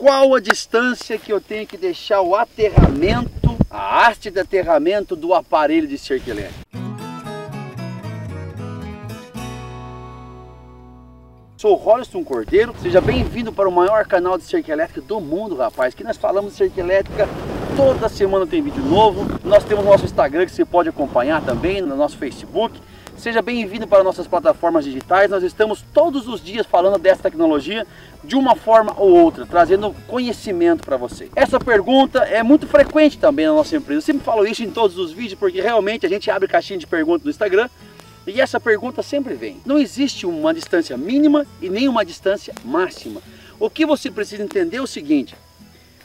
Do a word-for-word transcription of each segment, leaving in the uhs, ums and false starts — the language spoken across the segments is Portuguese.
qual a distância que eu tenho que deixar o aterramento, a haste de aterramento do aparelho de cerca elétrica. Sou Robson Cordeiro, seja bem-vindo para o maior canal de cerca elétrica do mundo, rapaz. Aqui nós falamos de cerca elétrica, toda semana tem vídeo novo. Nós temos nosso Instagram que você pode acompanhar também, no nosso Facebook. Seja bem-vindo para nossas plataformas digitais. Nós estamos todos os dias falando dessa tecnologia de uma forma ou outra, trazendo conhecimento para você. Essa pergunta é muito frequente também na nossa empresa. Eu sempre falo isso em todos os vídeos porque realmente a gente abre caixinha de perguntas no Instagram e essa pergunta sempre vem. Não existe uma distância mínima e nem uma distância máxima. O que você precisa entender é o seguinte: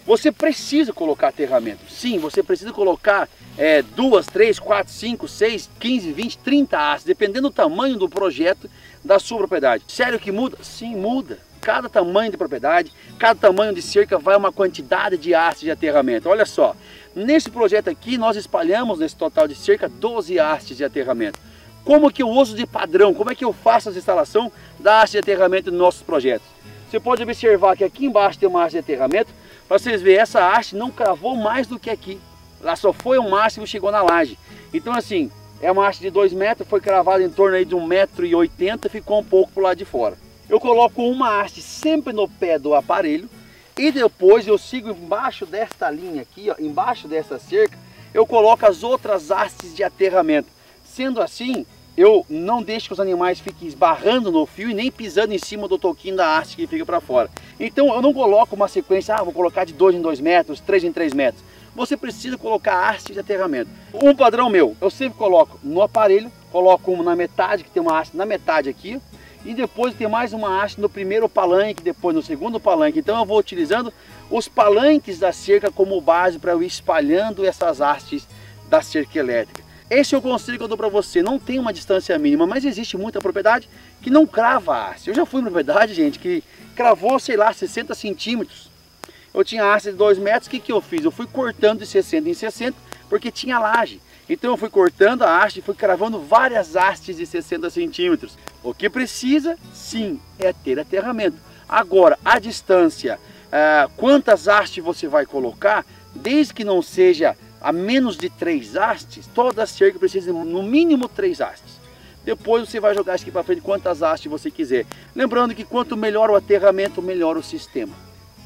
você precisa colocar aterramento. Sim, você precisa colocar é, duas, três, quatro, cinco, seis, quinze, vinte, trinta hastes, dependendo do tamanho do projeto da sua propriedade. Sério que muda? Sim, muda. Cada tamanho de propriedade, cada tamanho de cerca vai uma quantidade de hastes de aterramento. Olha só, nesse projeto aqui nós espalhamos nesse total de cerca doze hastes de aterramento. Como que eu uso de padrão? Como é que eu faço essa instalação da haste de aterramento nos nossos projetos? Você pode observar que aqui embaixo tem uma haste de aterramento. Para vocês verem, essa haste não cravou mais do que aqui. Lá só foi o máximo, chegou na laje. Então assim, é uma haste de dois metros, foi cravada em torno aí de um metro e oitenta, ficou um pouco para o lado de fora. Eu coloco uma haste sempre no pé do aparelho e depois eu sigo embaixo desta linha aqui, ó, embaixo dessa cerca, eu coloco as outras hastes de aterramento. Sendo assim, eu não deixo que os animais fiquem esbarrando no fio e nem pisando em cima do toquinho da haste que fica para fora. Então eu não coloco uma sequência, ah, vou colocar de dois em dois metros, três em três metros. Você precisa colocar haste de aterramento. Um padrão meu, eu sempre coloco no aparelho, coloco uma na metade, que tem uma haste na metade aqui, e depois tem mais uma haste no primeiro palanque, depois no segundo palanque. Então eu vou utilizando os palanques da cerca como base para eu ir espalhando essas hastes da cerca elétrica. Esse é o conselho que eu dou para você. Não tem uma distância mínima, mas existe muita propriedade que não crava a haste. Eu já fui em propriedade, gente, que cravou, sei lá, sessenta centímetros. Eu tinha haste de dois metros, o que, que eu fiz? Eu fui cortando de sessenta em sessenta, porque tinha laje. Então eu fui cortando a haste, fui cravando várias hastes de sessenta centímetros. O que precisa, sim, é ter aterramento. Agora, a distância, ah, quantas hastes você vai colocar, desde que não seja a menos de três hastes, toda cerca precisa no mínimo três hastes. Depois você vai jogar isso aqui para frente quantas hastes você quiser. Lembrando que quanto melhor o aterramento, melhor o sistema,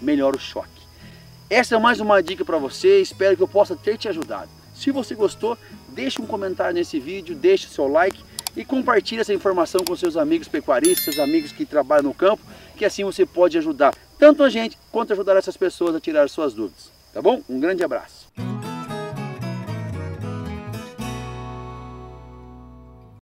melhor o choque. Essa é mais uma dica para você, espero que eu possa ter te ajudado. Se você gostou, deixe um comentário nesse vídeo, deixe o seu like e compartilhe essa informação com seus amigos pecuaristas, seus amigos que trabalham no campo, que assim você pode ajudar tanto a gente quanto ajudar essas pessoas a tirar suas dúvidas. Tá bom? Um grande abraço.